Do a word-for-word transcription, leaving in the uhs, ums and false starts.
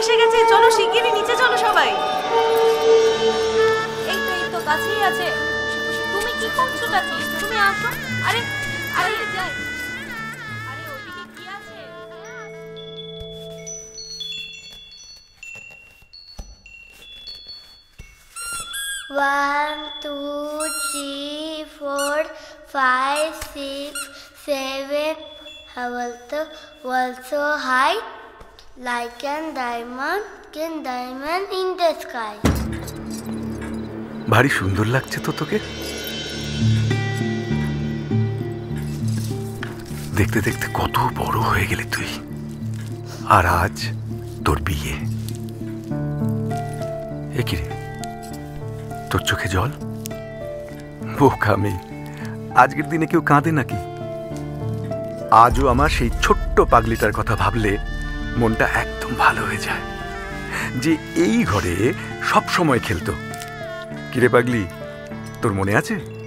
এসে গেছে, চলো শিগগিরই নিচে চলো সবাই। এই তো এই তো কাছেই আছে, তুমি কি করছো কাছে? তুমি আসো। আরে আরে যাই। One, two, three, four, five, six, seven. Also, also high, like a diamond, can diamond in the sky. भारी सुंदर लगते तो तो के देखते देखते कतो बड़ो हो गेले तुई और आज तोर बिये एक ही তোর চোখে জল বোকা মেয়ে আজকের দিনে কেউ কাঁদে নাকি আজও আমার সেই ছোট্ট পাগলিটার কথা ভাবলে মনটা একদম ভালো হয়ে যায় যে এই ঘরে সব সময় খেলতো কিরে পাগলি তোর মনে আছে